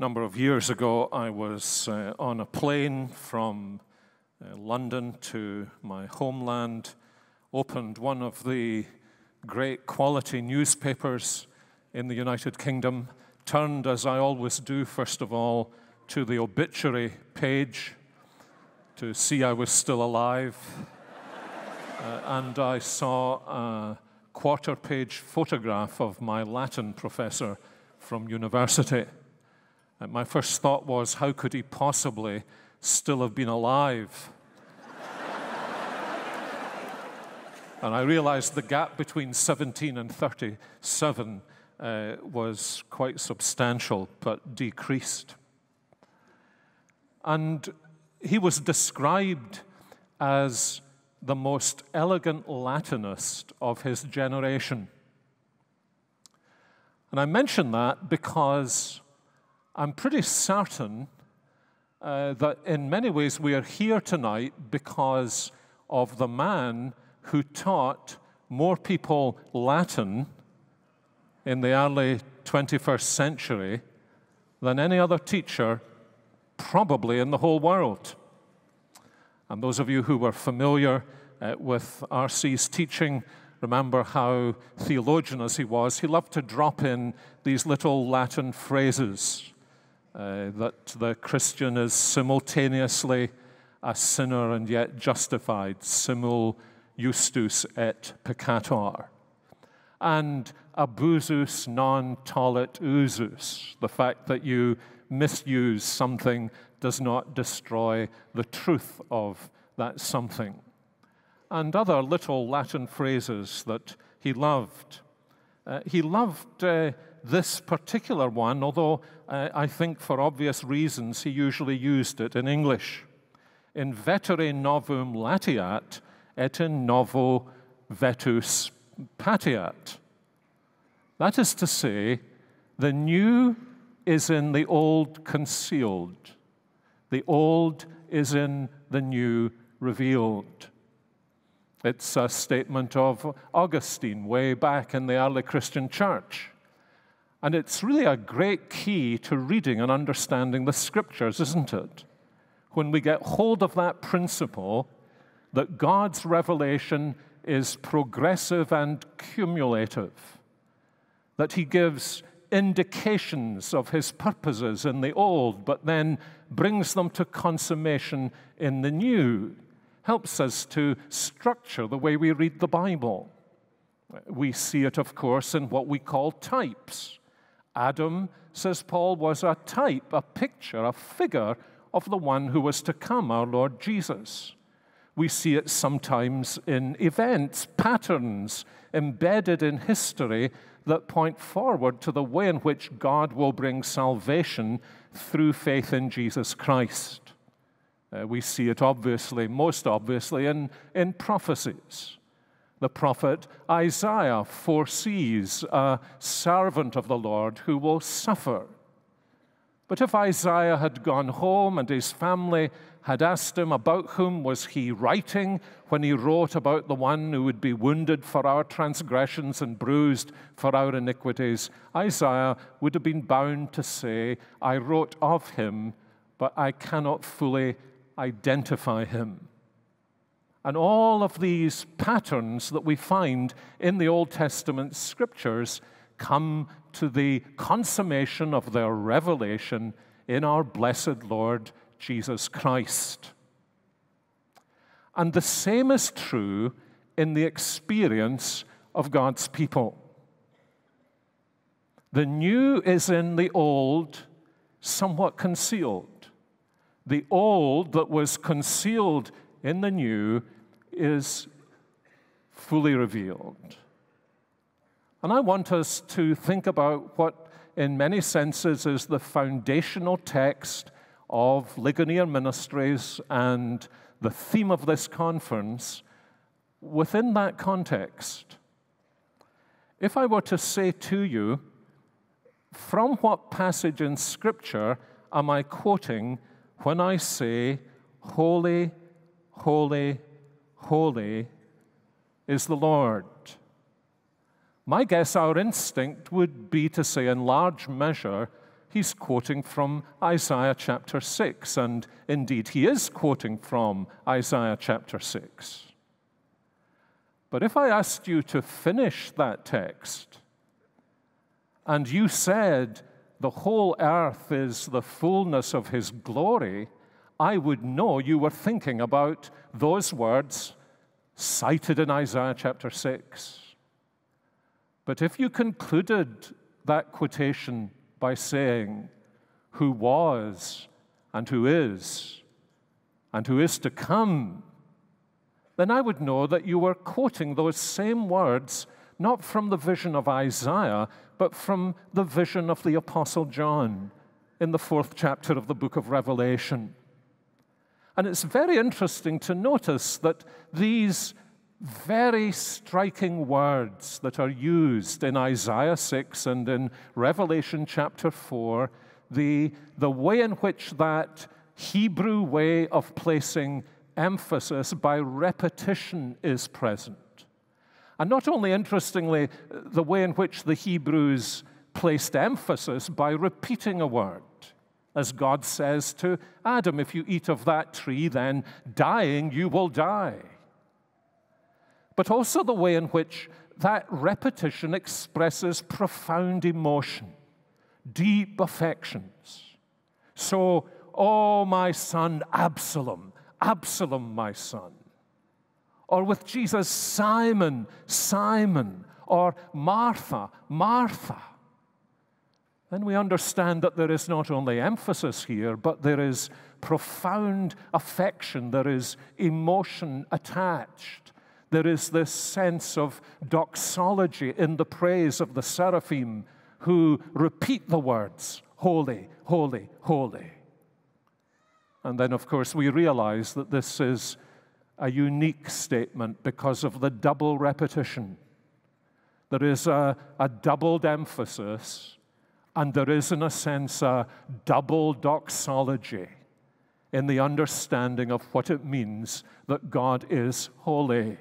A number of years ago, I was on a plane from London to my homeland, opened one of the great quality newspapers in the United Kingdom, turned, as I always do, first of all, to the obituary page to see I was still alive. And I saw a quarter-page photograph of my Latin professor from university. And my first thought was, how could he possibly still have been alive? And I realized the gap between 17 and 37 was quite substantial, but decreased. And he was described as the most elegant Latinist of his generation. And I mention that because I'm pretty certain that in many ways we are here tonight because of the man who taught more people Latin in the early 21st century than any other teacher probably in the whole world. And those of you who were familiar with R.C.'s teaching remember how theologian as he was, he loved to drop in these little Latin phrases. That the Christian is simultaneously a sinner and yet justified, simul justus et peccator. And abusus non tollit usus, the fact that you misuse something does not destroy the truth of that something. And other little Latin phrases that he loved. This particular one, although I think for obvious reasons he usually used it in English. In vetere novum latiat, et in novo vetus patiat. That is to say, the new is in the old concealed. The old is in the new revealed. It's a statement of Augustine way back in the early Christian church. And it's really a great key to reading and understanding the Scriptures, isn't it? When we get hold of that principle that God's revelation is progressive and cumulative, that He gives indications of His purposes in the old, but then brings them to consummation in the new, helps us to structure the way we read the Bible. We see it, of course, in what we call types. Adam, says Paul, was a type, a picture, a figure of the one who was to come, our Lord Jesus. We see it sometimes in events, patterns embedded in history that point forward to the way in which God will bring salvation through faith in Jesus Christ. We see it obviously, most obviously, in prophecies. The prophet Isaiah foresees a servant of the Lord who will suffer. But if Isaiah had gone home and his family had asked him about whom was he writing when he wrote about the one who would be wounded for our transgressions and bruised for our iniquities, Isaiah would have been bound to say, I wrote of him, but I cannot fully identify him. And all of these patterns that we find in the Old Testament Scriptures come to the consummation of their revelation in our blessed Lord Jesus Christ. And the same is true in the experience of God's people. The new is in the old, somewhat concealed. The old that was concealed in the new is fully revealed. And I want us to think about what, in many senses, is the foundational text of Ligonier Ministries and the theme of this conference within that context. If I were to say to you, from what passage in Scripture am I quoting when I say, holy, holy, holy is the Lord. My guess, our instinct would be to say in large measure, he's quoting from Isaiah chapter 6, and indeed he is quoting from Isaiah chapter 6. But if I asked you to finish that text, and you said, the whole earth is the fullness of his glory, I would know you were thinking about those words cited in Isaiah chapter 6. But if you concluded that quotation by saying, who was and who is to come, then I would know that you were quoting those same words not from the vision of Isaiah, but from the vision of the Apostle John in the 4th chapter of the book of Revelation. And it's very interesting to notice that these very striking words that are used in Isaiah 6 and in Revelation chapter 4, the way in which that Hebrew way of placing emphasis by repetition is present. And not only, interestingly, the way in which the Hebrews placed emphasis by repeating a word, as God says to Adam, if you eat of that tree, then dying you will die. But also the way in which that repetition expresses profound emotion, deep affections. So, oh, my son, Absalom, Absalom, my son. Or with Jesus, Simon, Simon, or Martha, Martha. Then we understand that there is not only emphasis here, but there is profound affection, there is emotion attached. There is this sense of doxology in the praise of the seraphim who repeat the words, holy, holy, holy. And then, of course, we realize that this is a unique statement because of the double repetition. There is a doubled emphasis, and there is, in a sense, a double doxology in the understanding of what it means that God is holy.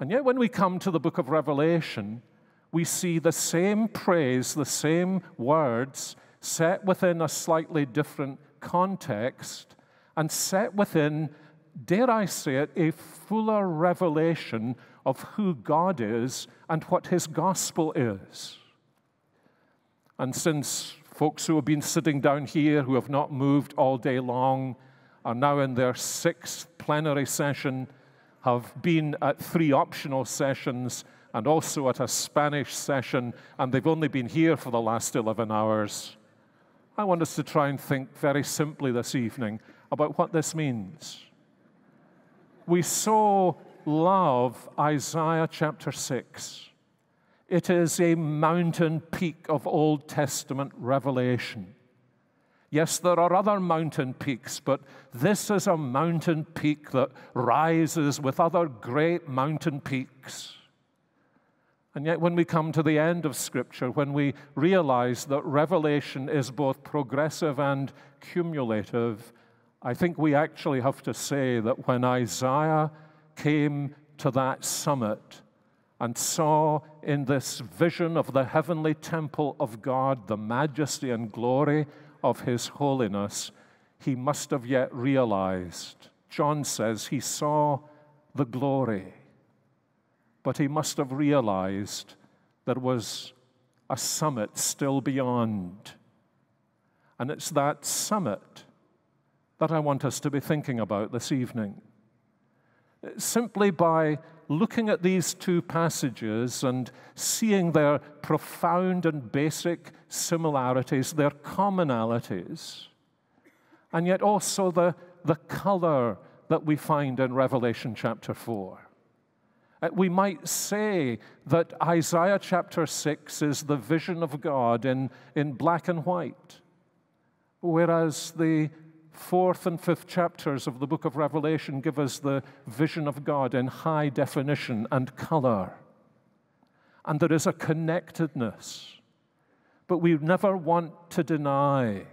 And yet, when we come to the book of Revelation, we see the same praise, the same words, set within a slightly different context, and set within, dare I say it, a fuller revelation of who God is and what his gospel is. And since folks who have been sitting down here, who have not moved all day long, are now in their 6th plenary session, have been at 3 optional sessions and also at a Spanish session, and they've only been here for the last 11 hours, I want us to try and think very simply this evening about what this means. We so love Isaiah chapter 6. It is a mountain peak of Old Testament revelation. Yes, there are other mountain peaks, but this is a mountain peak that rises with other great mountain peaks. And yet when we come to the end of Scripture, when we realize that revelation is both progressive and cumulative, I think we actually have to say that when Isaiah came to that summit and saw in this vision of the heavenly temple of God the majesty and glory of his holiness, he must have yet realized. John says he saw the glory, but he must have realized there was a summit still beyond. And it's that summit that I want us to be thinking about this evening. Simply by looking at these 2 passages and seeing their profound and basic similarities, their commonalities, and yet also the color that we find in Revelation chapter 4. We might say that Isaiah chapter 6 is the vision of God in black and white, whereas the 4th and 5th chapters of the book of Revelation give us the vision of God in high definition and color. And there is a connectedness. But we never want to deny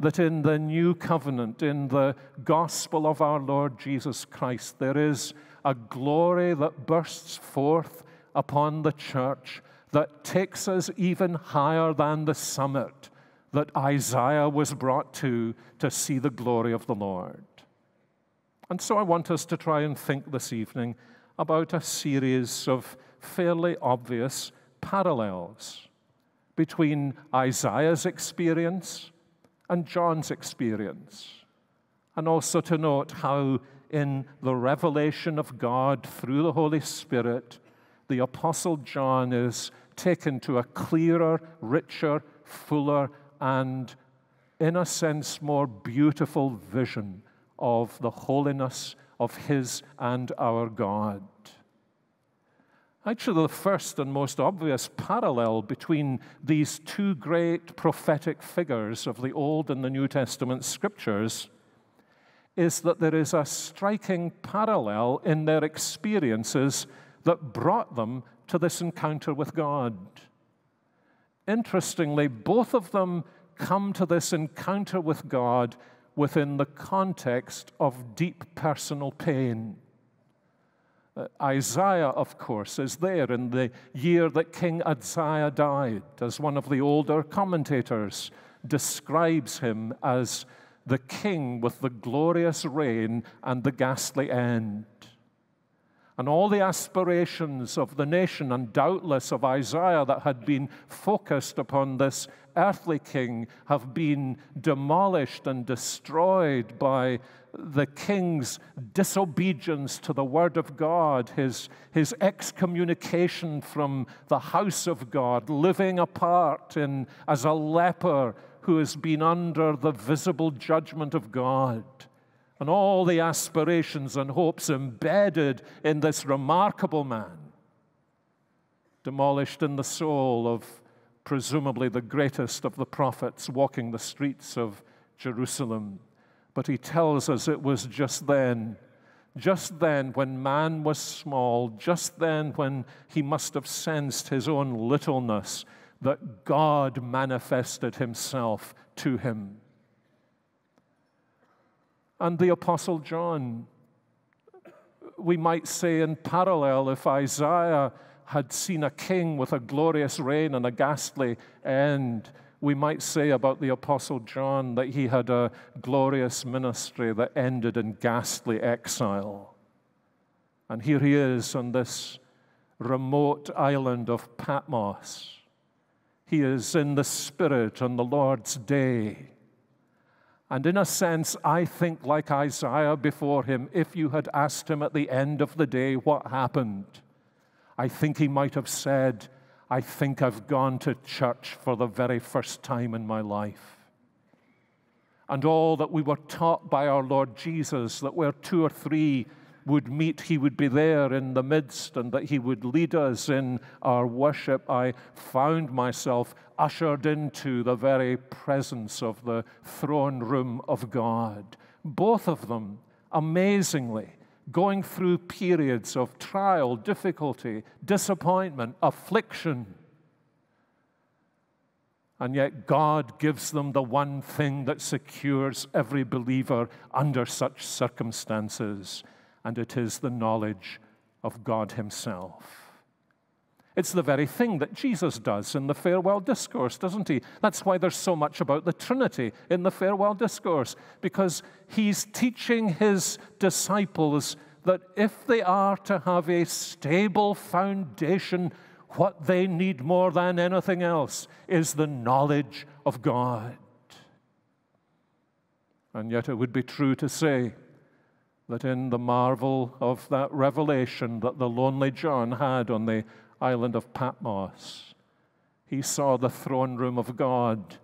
that in the new covenant, in the gospel of our Lord Jesus Christ, there is a glory that bursts forth upon the church that takes us even higher than the summit that Isaiah was brought to see the glory of the Lord. And so I want us to try and think this evening about a series of fairly obvious parallels between Isaiah's experience and John's experience, and also to note how in the revelation of God through the Holy Spirit, the Apostle John is taken to a clearer, richer, fuller, and in a sense more beautiful vision of the holiness of his and our God. Actually, the first and most obvious parallel between these two great prophetic figures of the Old and the New Testament Scriptures is that there is a striking parallel in their experiences that brought them to this encounter with God. Interestingly, both of them come to this encounter with God within the context of deep personal pain. Isaiah, of course, is there in the year that King Uzziah died, as one of the older commentators describes him as the king with the glorious reign and the ghastly end. And all the aspirations of the nation, and doubtless of Isaiah, that had been focused upon this earthly king have been demolished and destroyed by the king's disobedience to the word of God, his excommunication from the house of God, living apart as a leper who has been under the visible judgment of God. And all the aspirations and hopes embedded in this remarkable man, demolished in the soul of presumably the greatest of the prophets walking the streets of Jerusalem. But he tells us it was just then when man was small, just then when he must have sensed his own littleness, that God manifested himself to him. And the Apostle John, we might say in parallel, if Isaiah had seen a king with a glorious reign and a ghastly end, we might say about the Apostle John that he had a glorious ministry that ended in ghastly exile. And here he is on this remote island of Patmos. He is in the Spirit on the Lord's day. And in a sense, I think like Isaiah before him, if you had asked him at the end of the day what happened, I think he might have said, I think I've gone to church for the very first time in my life. And all that we were taught by our Lord Jesus, that where two or three would meet, he would be there in the midst, and that he would lead us in our worship, I found myself ushered into the very presence of the throne room of God. Both of them, amazingly, going through periods of trial, difficulty, disappointment, affliction. And yet God gives them the one thing that secures every believer under such circumstances, and it is the knowledge of God himself. It's the very thing that Jesus does in the farewell discourse, doesn't he? That's why there's so much about the Trinity in the farewell discourse, because he's teaching his disciples that if they are to have a stable foundation, what they need more than anything else is the knowledge of God. And yet it would be true to say that in the marvel of that revelation that the lonely John had on the island of Patmos, he saw the throne room of God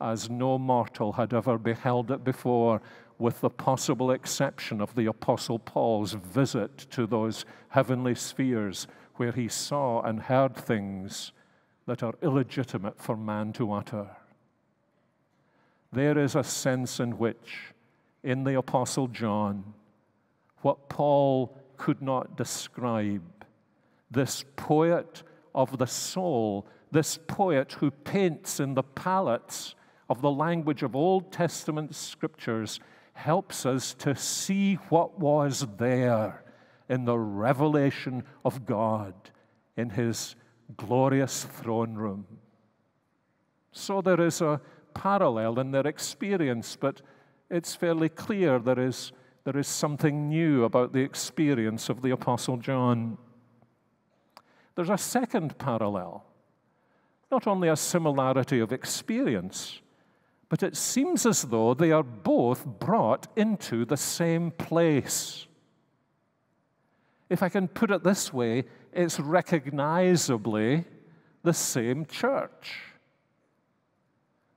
as no mortal had ever beheld it before, with the possible exception of the Apostle Paul's visit to those heavenly spheres where he saw and heard things that are illegitimate for man to utter. There is a sense in which, in the Apostle John, what Paul could not describe, this poet of the soul, this poet who paints in the palettes of the language of Old Testament Scriptures, helps us to see what was there in the revelation of God in his glorious throne room. So there is a parallel in their experience, but it's fairly clear there is something new about the experience of the Apostle John. There's a second parallel, not only a similarity of experience, but it seems as though they are both brought into the same place. If I can put it this way, it's recognizably the same church.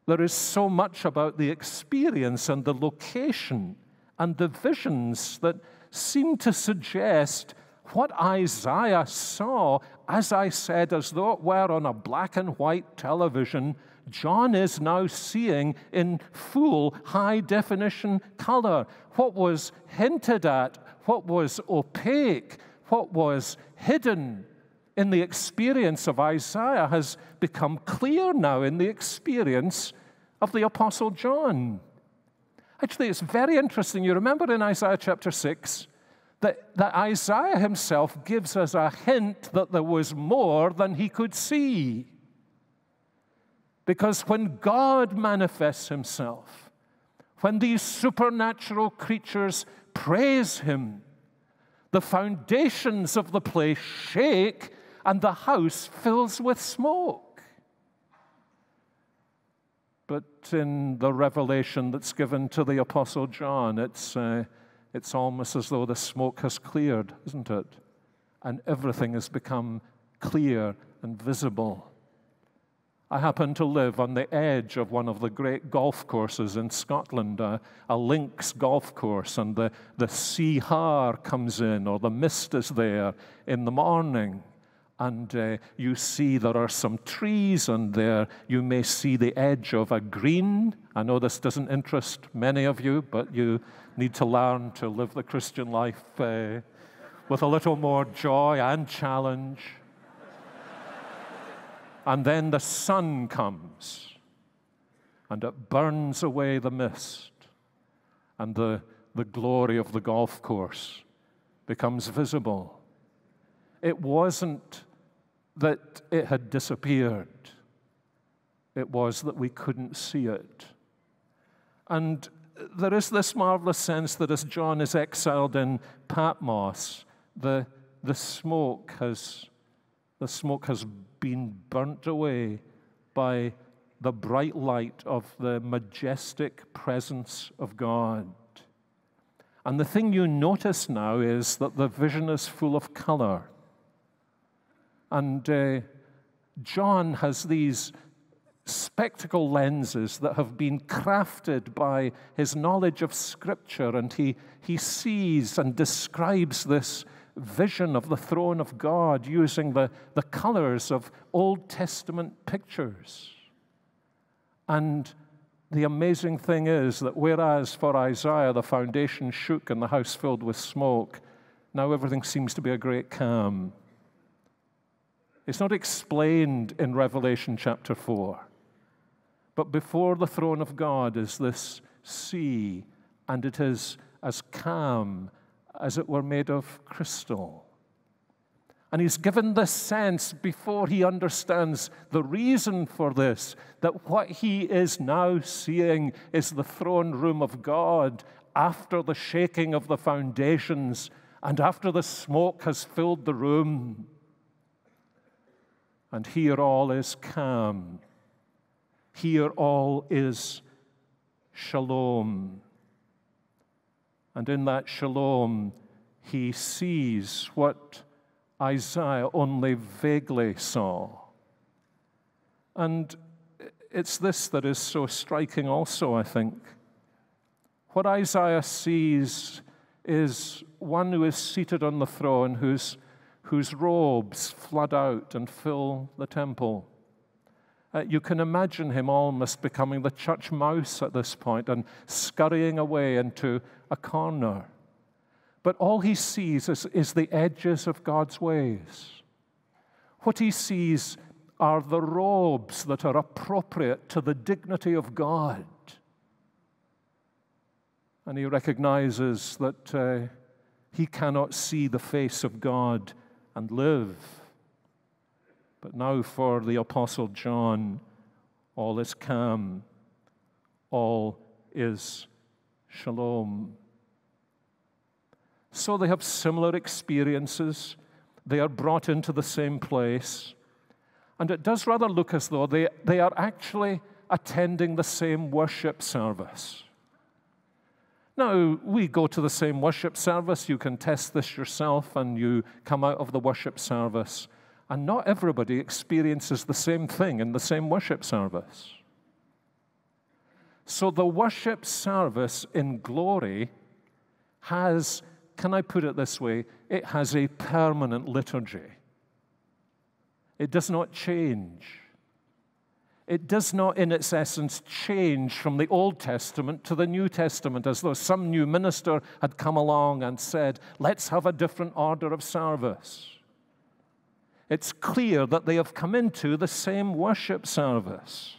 There is so much about the experience and the location and the visions that seem to suggest what Isaiah saw, as I said, as though it were on a black and white television, John is now seeing in full high-definition color. What was hinted at, what was opaque, what was hidden in the experience of Isaiah has become clear now in the experience of the Apostle John. Actually, it's very interesting. You remember in Isaiah chapter 6 that Isaiah himself gives us a hint that there was more than he could see. Because when God manifests himself, when these supernatural creatures praise him, the foundations of the place shake and the house fills with smoke. But in the revelation that's given to the Apostle John, it's almost as though the smoke has cleared, isn't it? And everything has become clear and visible. I happen to live on the edge of one of the great golf courses in Scotland, a links golf course, and the sea har comes in, or the mist is there in the morning, and you see there are some trees, and there you may see the edge of a green. I know this doesn't interest many of you, but you need to learn to live the Christian life with a little more joy and challenge. And then the sun comes, and it burns away the mist, and the glory of the golf course becomes visible. It wasn't that it had disappeared. It was that we couldn't see it. And there is this marvelous sense that as John is exiled in Patmos, the smoke has been burnt away by the bright light of the majestic presence of God. And the thing you notice now is that the vision is full of color. And John has these spectacle lenses that have been crafted by his knowledge of Scripture, and he sees and describes this vision of the throne of God using the colors of Old Testament pictures. And the amazing thing is that whereas for Isaiah the foundation shook and the house filled with smoke, now everything seems to be a great calm. It's not explained in Revelation chapter 4, but before the throne of God is this sea, and it is as calm as it were made of crystal. And he's given this sense before he understands the reason for this, that what he is now seeing is the throne room of God after the shaking of the foundations and after the smoke has filled the room. And here all is calm. Here all is shalom. And in that shalom, he sees what Isaiah only vaguely saw. And it's this that is so striking also, I think. What Isaiah sees is one who is seated on the throne, whose robes flood out and fill the temple. You can imagine him almost becoming the church mouse at this point and scurrying away into a corner. But all he sees is the edges of God's ways. What he sees are the robes that are appropriate to the dignity of God. And he recognizes that he cannot see the face of God and live. But now for the Apostle John, all is calm, all is shalom. So they have similar experiences. They are brought into the same place. And it does rather look as though they are actually attending the same worship service. Now, we go to the same worship service. You can test this yourself, and you come out of the worship service. And not everybody experiences the same thing in the same worship service. So the worship service in glory has, can I put it this way, it has a permanent liturgy. It does not change. It does not, in its essence, change from the Old Testament to the New Testament, as though some new minister had come along and said, let's have a different order of service. It's clear that they have come into the same worship service.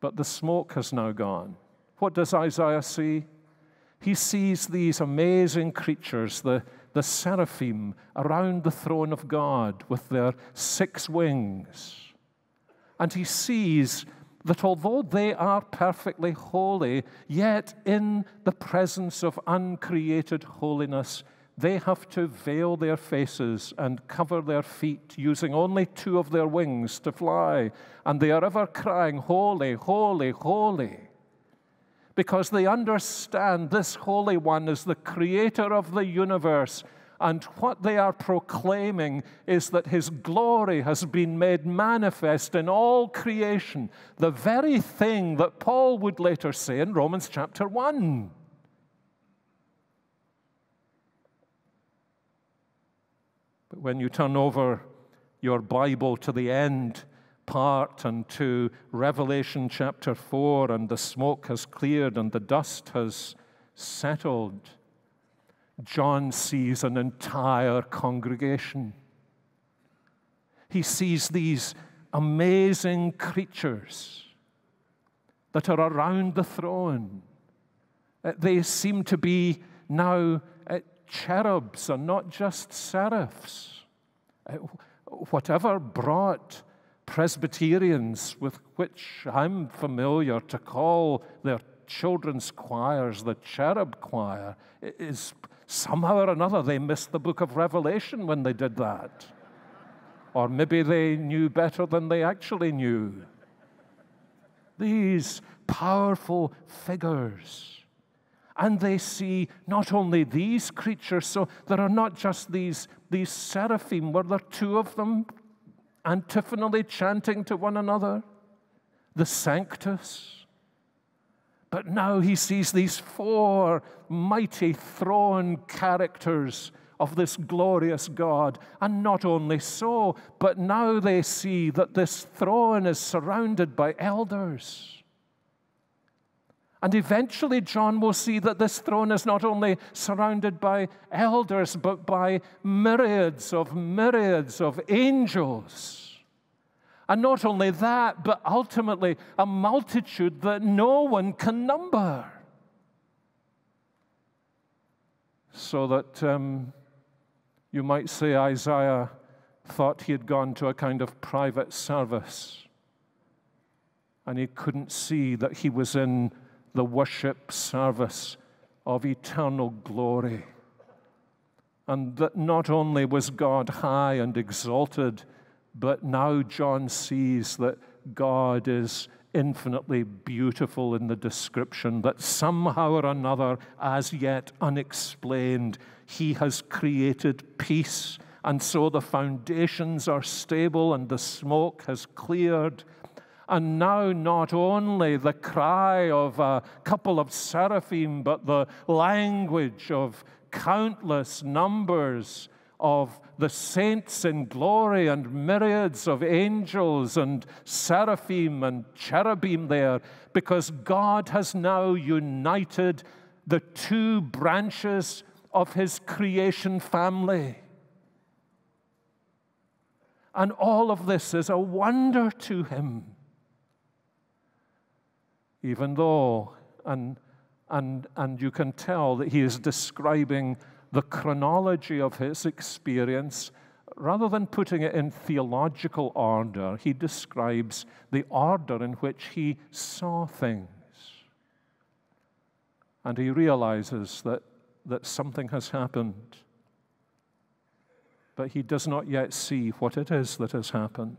But the smoke has now gone. What does Isaiah see? He sees these amazing creatures, the seraphim, around the throne of God with their 6 wings. And he sees that although they are perfectly holy, yet in the presence of uncreated holiness, they have to veil their faces and cover their feet, using only 2 of their wings to fly. And they are ever crying, holy, holy, holy, because they understand this Holy One is the creator of the universe. And what they are proclaiming is that his glory has been made manifest in all creation, the very thing that Paul would later say in Romans chapter 1. But when you turn over your Bible to the end part and to Revelation chapter 4, and the smoke has cleared and the dust has settled, John sees an entire congregation. He sees these amazing creatures that are around the throne. They seem to be now cherubs and not just seraphs. Whatever brought Presbyterians, with which I'm familiar, to call their children's choirs the cherub choir, is somehow or another they missed the book of Revelation when they did that. Or maybe they knew better than they actually knew. These powerful figures. And they see not only these creatures, so there are not just these seraphim. Were there 2 of them antiphonally chanting to one another? The Sanctus. But now he sees these 4 mighty throne characters of this glorious God. And not only so, but now they see that this throne is surrounded by elders. And eventually John will see that this throne is not only surrounded by elders, but by myriads of angels. And not only that, but ultimately a multitude that no one can number. So that you might say Isaiah thought he had gone to a kind of private service, and he couldn't see that he was in the worship service of eternal glory. And that not only was God high and exalted, but now John sees that God is infinitely beautiful in the description, that somehow or another, as yet unexplained, he has created peace. And so the foundations are stable and the smoke has cleared. And now not only the cry of a couple of seraphim, but the language of countless numbers of the saints in glory and myriads of angels and seraphim and cherubim there, because God has now united the 2 branches of his creation family. And all of this is a wonder to him, even though, and you can tell that he is describing the chronology of his experience rather than putting it in theological order, he describes the order in which he saw things. And he realizes that something has happened, but he does not yet see what it is that has happened.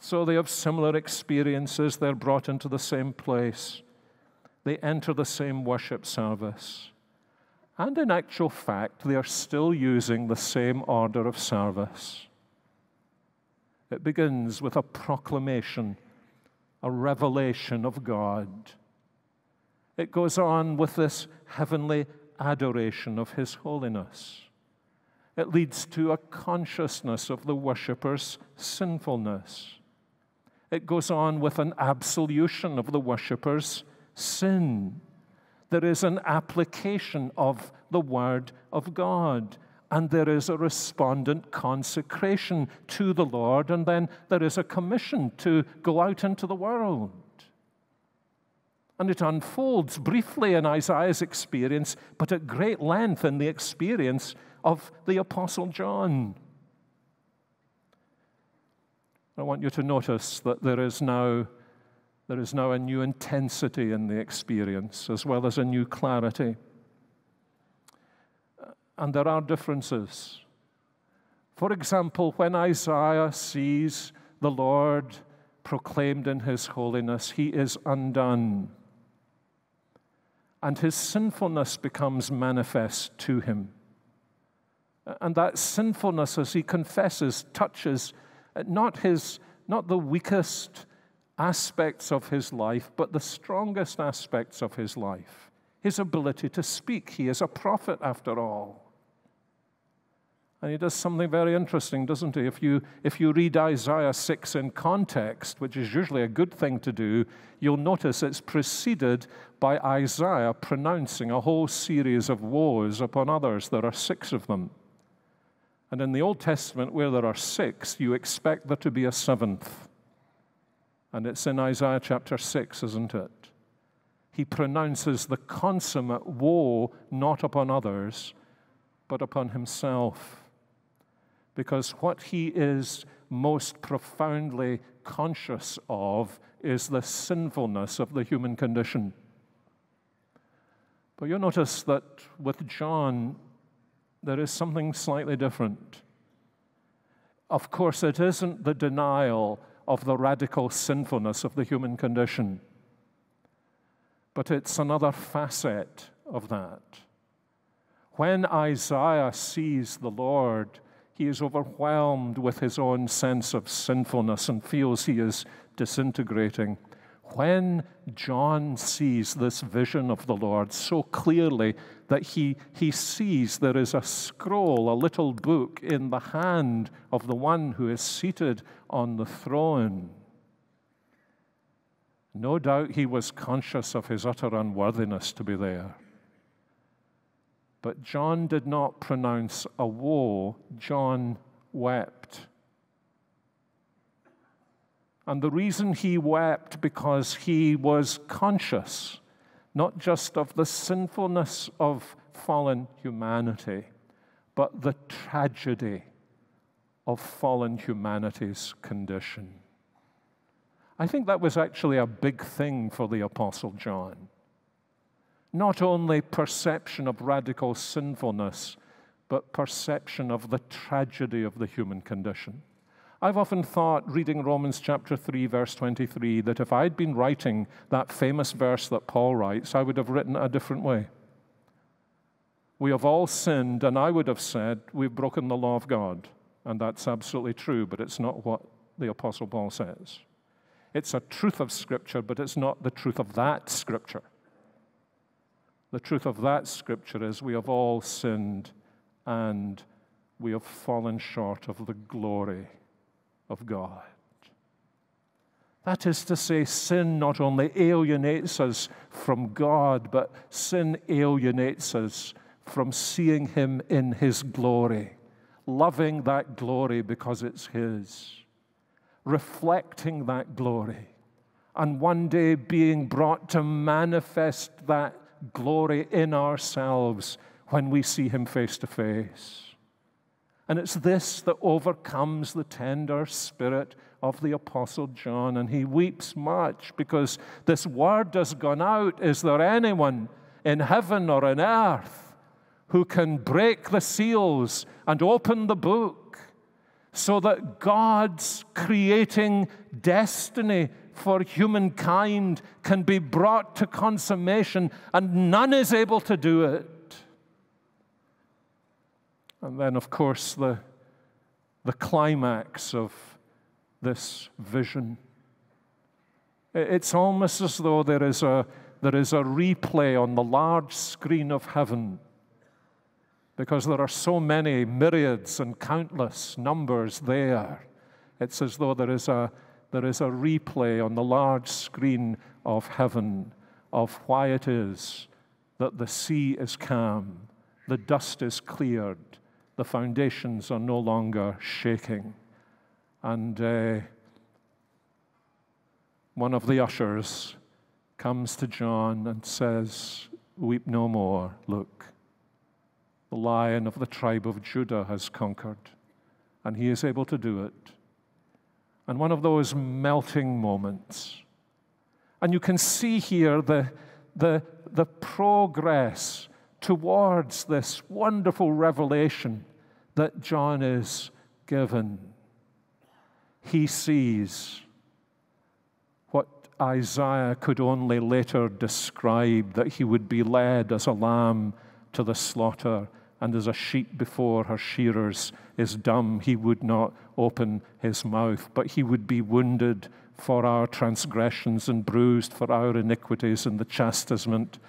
So they have similar experiences. They're brought into the same place. They enter the same worship service. And in actual fact, they are still using the same order of service. It begins with a proclamation, a revelation of God. It goes on with this heavenly adoration of His holiness. It leads to a consciousness of the worshipper's sinfulness. It goes on with an absolution of the worshipper's sin. There is an application of the Word of God, and there is a respondent consecration to the Lord, and then there is a commission to go out into the world. And it unfolds briefly in Isaiah's experience, but at great length in the experience of the Apostle John. I want you to notice that there is now a new intensity in the experience, as well as a new clarity. And there are differences. For example, when Isaiah sees the Lord proclaimed in His holiness, he is undone, and his sinfulness becomes manifest to him. And that sinfulness, as he confesses, touches not the weakest aspects of his life, but the strongest aspects of his life. His ability to speak. He is a prophet, after all. And he does something very interesting, doesn't he? If you read Isaiah 6 in context, which is usually a good thing to do, you'll notice it's preceded by Isaiah pronouncing a whole series of woes upon others. There are 6 of them. And in the Old Testament, where there are 6, you expect there to be a 7th. And it's in Isaiah chapter 6, isn't it? He pronounces the consummate woe not upon others, but upon himself. Because what he is most profoundly conscious of is the sinfulness of the human condition. But you'll notice that with John, there is something slightly different. Of course, it isn't the denial of the radical sinfulness of the human condition, but it's another facet of that. When Isaiah sees the Lord, he is overwhelmed with his own sense of sinfulness and feels he is disintegrating. When John sees this vision of the Lord so clearly that he sees there is a scroll, a little book in the hand of the one who is seated on the throne, no doubt he was conscious of his utter unworthiness to be there. But John did not pronounce a woe. John wept. And the reason he wept, because he was conscious not just of the sinfulness of fallen humanity, but the tragedy of fallen humanity's condition. I think that was actually a big thing for the Apostle John. Not only perception of radical sinfulness, but perception of the tragedy of the human condition. I've often thought, reading Romans chapter 3, verse 23, that if I'd been writing that famous verse that Paul writes, I would have written it a different way. We have all sinned, and I would have said, we've broken the law of God. And that's absolutely true, but it's not what the Apostle Paul says. It's a truth of Scripture, but it's not the truth of that Scripture. The truth of that Scripture is we have all sinned, and we have fallen short of the glory of God. That is to say, sin not only alienates us from God, but sin alienates us from seeing Him in His glory, loving that glory because it's His, reflecting that glory, and one day being brought to manifest that glory in ourselves when we see Him face to face. And it's this that overcomes the tender spirit of the Apostle John. And he weeps much because this word has gone out. Is there anyone in heaven or on earth who can break the seals and open the book so that God's creating destiny for humankind can be brought to consummation, and none is able to do it? And then, of course, the climax of this vision. It's almost as though there is a replay on the large screen of heaven, because there are so many myriads and countless numbers there. It's as though there is a replay on the large screen of heaven of why it is that the sea is calm, the dust is cleared, the foundations are no longer shaking. And one of the ushers comes to John and says, "Weep no more. Look, the Lion of the tribe of Judah has conquered, and he is able to do it." And one of those melting moments. And you can see here the progress towards this wonderful revelation that John is given. He sees what Isaiah could only later describe, that he would be led as a lamb to the slaughter, and as a sheep before her shearers is dumb, he would not open his mouth, but he would be wounded for our transgressions and bruised for our iniquities, and the chastisement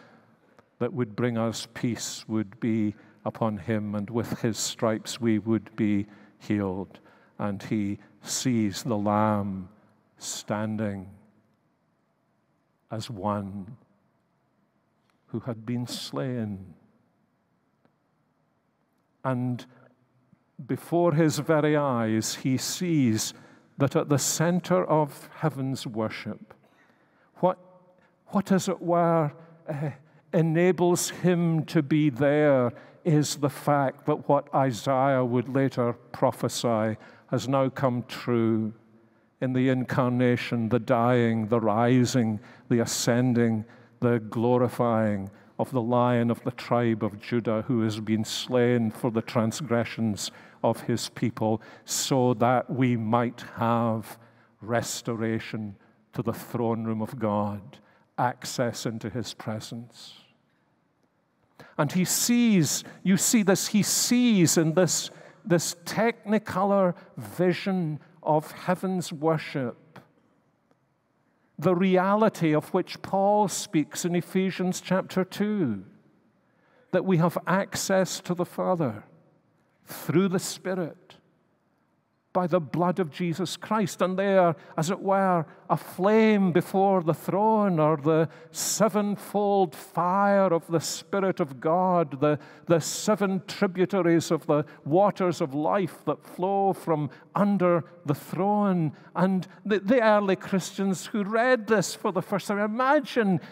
that would bring us peace would be upon him, and with his stripes we would be healed. And he sees the Lamb standing as one who had been slain. And before his very eyes, he sees that at the center of heaven's worship, what as it were, enables him to be there is the fact that what Isaiah would later prophesy has now come true in the incarnation, the dying, the rising, the ascending, the glorifying of the Lion of the tribe of Judah, who has been slain for the transgressions of his people, so that we might have restoration to the throne room of God, access into his presence. And he sees, you see this, he sees in this technicolor vision of heaven's worship the reality of which Paul speaks in Ephesians chapter 2, that we have access to the Father through the Spirit by the blood of Jesus Christ. And there, as it were, a flame before the throne, or the sevenfold fire of the Spirit of God, the seven tributaries of the waters of life that flow from under the throne. And the early Christians who read this for the first time,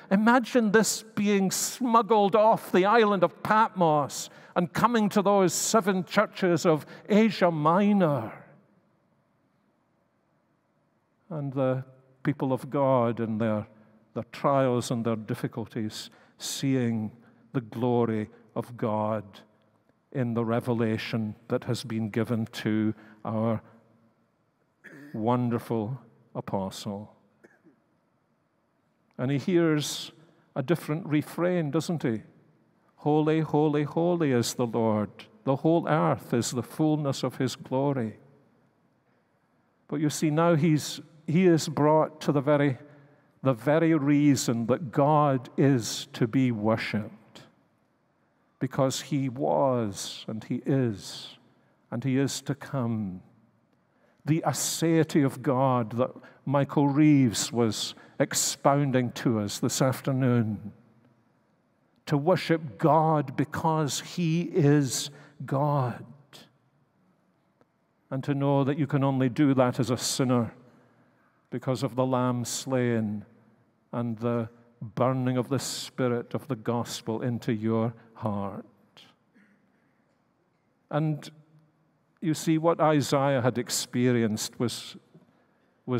imagine this being smuggled off the island of Patmos and coming to those seven churches of Asia Minor. And the people of God in their trials and their difficulties, seeing the glory of God in the revelation that has been given to our wonderful apostle. And he hears a different refrain, doesn't he? Holy, holy, holy is the Lord. The whole earth is the fullness of his glory. But you see, now He is brought to the very reason that God is to be worshipped, because he was and he is to come. The aseity of God that Michael Reeves was expounding to us this afternoon. To worship God because he is God. And to know that you can only do that as a sinner, because of the Lamb slain and the burning of the Spirit of the gospel into your heart. And You see, what Isaiah had experienced was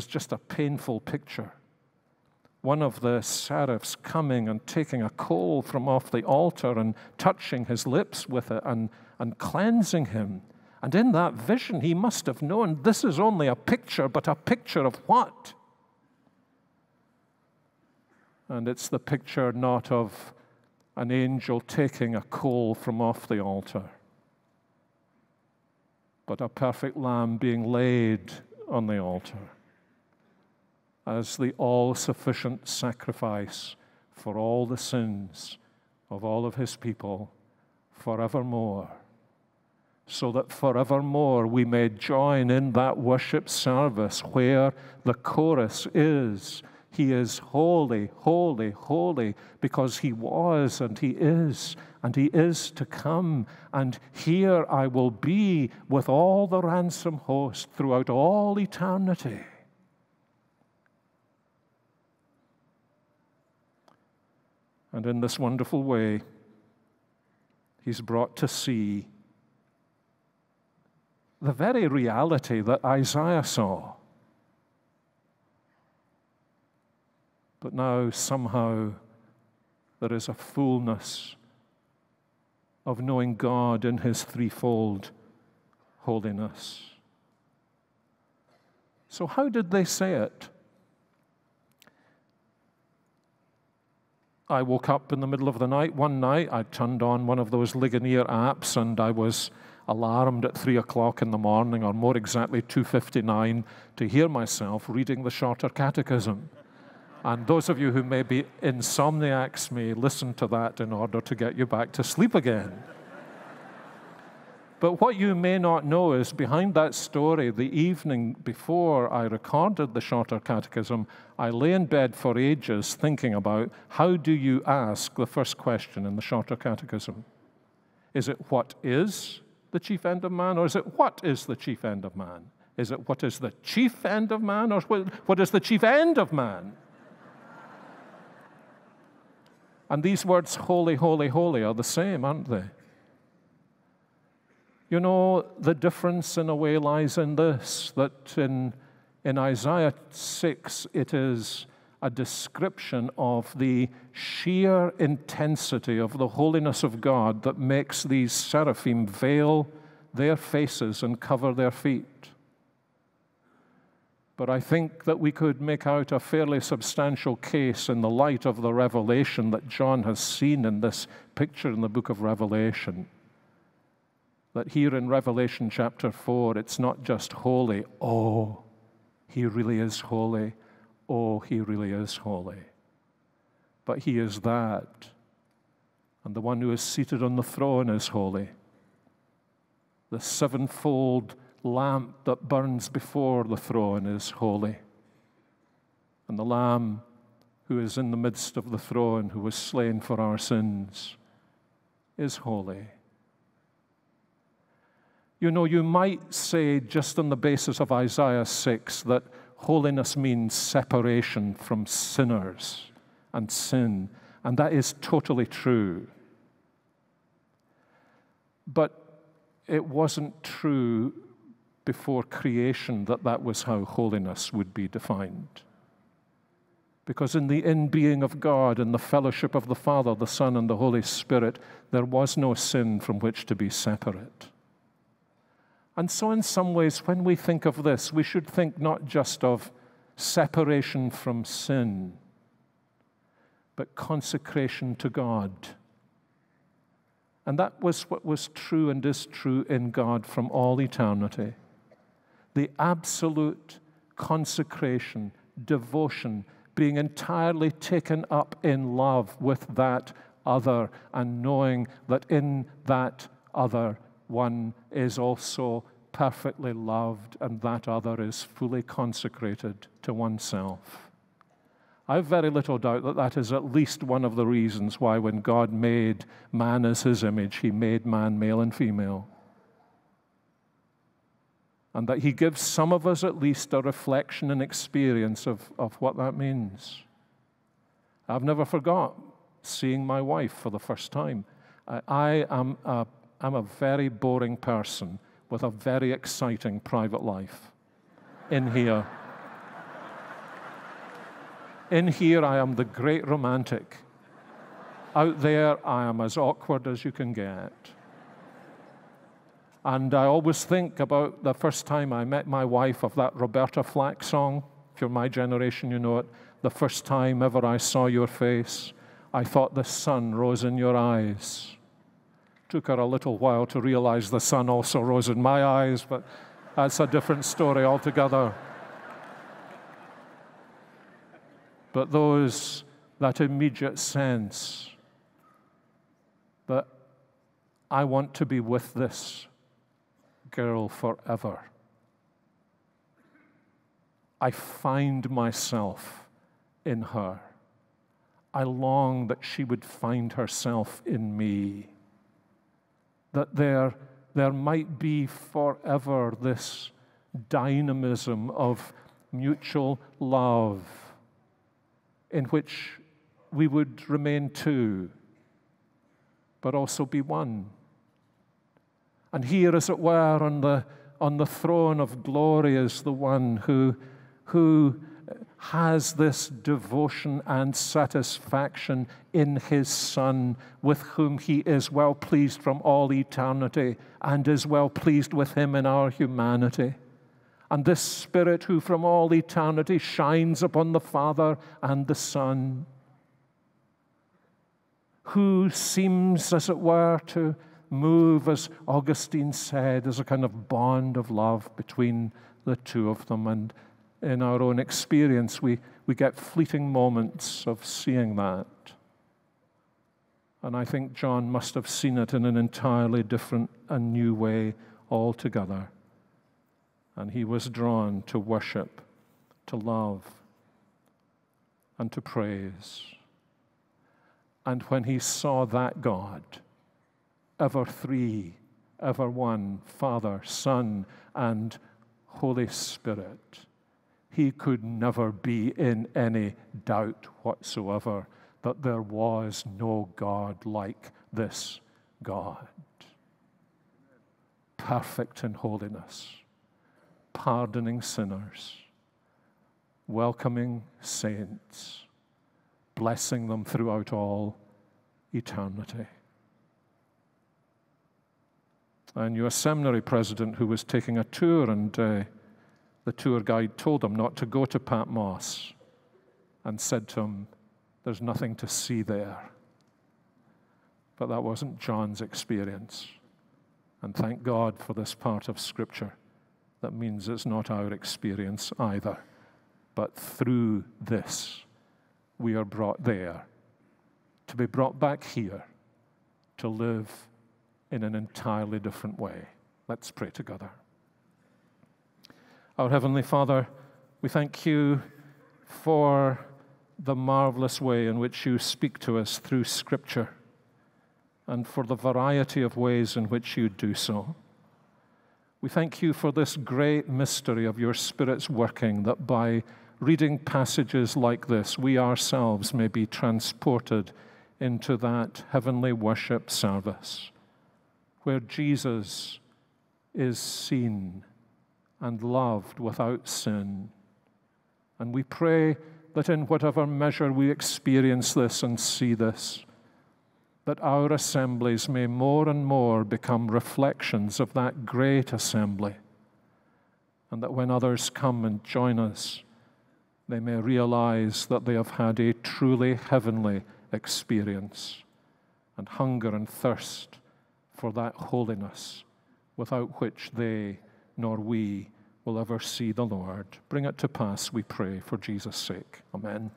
just a painful picture. One of the seraphs coming and taking a coal from off the altar and touching his lips with it and cleansing him. And in that vision, he must have known this is only a picture, but a picture of what? And it's the picture not of an angel taking a coal from off the altar, but a perfect lamb being laid on the altar as the all-sufficient sacrifice for all the sins of all of his people forevermore, so that forevermore we may join in that worship service where the chorus is, "He is holy, holy, holy," because he was and he is to come. And here I will be with all the ransom host throughout all eternity. And in this wonderful way, he's brought to see the very reality that Isaiah saw. But now somehow there is a fullness of knowing God in his threefold holiness. So how did they say it? I woke up in the middle of the night. One night I turned on one of those Ligonier apps and I was alarmed at 3 o'clock in the morning, or more exactly 2:59, to hear myself reading the Shorter Catechism. And those of you who may be insomniacs may listen to that in order to get you back to sleep again. But what you may not know is behind that story, the evening before I recorded the Shorter Catechism, I lay in bed for ages thinking about, how do you ask the first question in the Shorter Catechism? Is it what is the chief end of man, or is it what is the chief end of man? Is it what is the chief end of man, or what is the chief end of man? And these words, holy, holy, holy, are the same, aren't they? You know, the difference in a way lies in this, that in Isaiah 6, it is a description of the sheer intensity of the holiness of God that makes these seraphim veil their faces and cover their feet. But I think that we could make out a fairly substantial case in the light of the revelation that John has seen in this picture in the book of Revelation. That here in Revelation chapter 4, it's not just holy, oh, he really is holy, oh, he really is holy. But he is that, and the one who is seated on the throne is holy. The sevenfold lamp that burns before the throne is holy. And the Lamb who is in the midst of the throne, who was slain for our sins, is holy. You know, you might say, just on the basis of Isaiah 6, that holiness means separation from sinners and sin, and that is totally true. But it wasn't true before creation that that was how holiness would be defined. Because in the in-being of God, in the fellowship of the Father, the Son, and the Holy Spirit, there was no sin from which to be separate. And so in some ways, when we think of this, we should think not just of separation from sin, but consecration to God. And that was what was true and is true in God from all eternity. The absolute consecration, devotion, being entirely taken up in love with that other and knowing that in that other one is also perfectly loved and that other is fully consecrated to oneself. I have very little doubt that that is at least one of the reasons why when God made man as his image, he made man male and female. And that he gives some of us at least a reflection and experience of what that means. I've never forgot seeing my wife for the first time. I'm a very boring person with a very exciting private life. In here. In here, I am the great romantic. Out there, I am as awkward as you can get. And I always think about the first time I met my wife, of that Roberta Flack song. If you're my generation, you know it. The first time ever I saw your face, I thought the sun rose in your eyes. Took her a little while to realize the sun also rose in my eyes, but that's a different story altogether. But those, that immediate sense that I want to be with this girl forever. I find myself in her. I long that she would find herself in me. That there might be forever this dynamism of mutual love in which we would remain two, but also be one. And here, as it were, on the throne of glory is the one who has this devotion and satisfaction in his Son, with whom he is well pleased from all eternity, and is well pleased with him in our humanity. And this Spirit who from all eternity shines upon the Father and the Son, who seems, as it were, to move, as Augustine said, as a kind of bond of love between the two of them. And in our own experience, we get fleeting moments of seeing that. And I think John must have seen it in an entirely different and new way altogether. And he was drawn to worship, to love, and to praise. And when he saw that God, ever three, ever one, Father, Son, and Holy Spirit, he could never be in any doubt whatsoever that there was no God like this God. Perfect in holiness, pardoning sinners, welcoming saints, blessing them throughout all eternity. I knew a seminary president who was taking a tour, and the tour guide told him not to go to Patmos, and said to him, "There's nothing to see there." But that wasn't John's experience. And thank God for this part of Scripture. That means it's not our experience either. But through this, we are brought there, to be brought back here, to live in an entirely different way. Let's pray together. Our Heavenly Father, we thank you for the marvelous way in which you speak to us through Scripture, and for the variety of ways in which you do so. We thank you for this great mystery of your Spirit's working, that by reading passages like this, we ourselves may be transported into that heavenly worship service, where Jesus is seen and loved without sin. And we pray that in whatever measure we experience this and see this, that our assemblies may more and more become reflections of that great assembly, and that when others come and join us, they may realize that they have had a truly heavenly experience, and hunger and thirst for that holiness, without which they nor we will ever see the Lord. Bring it to pass, we pray, for Jesus' sake. Amen.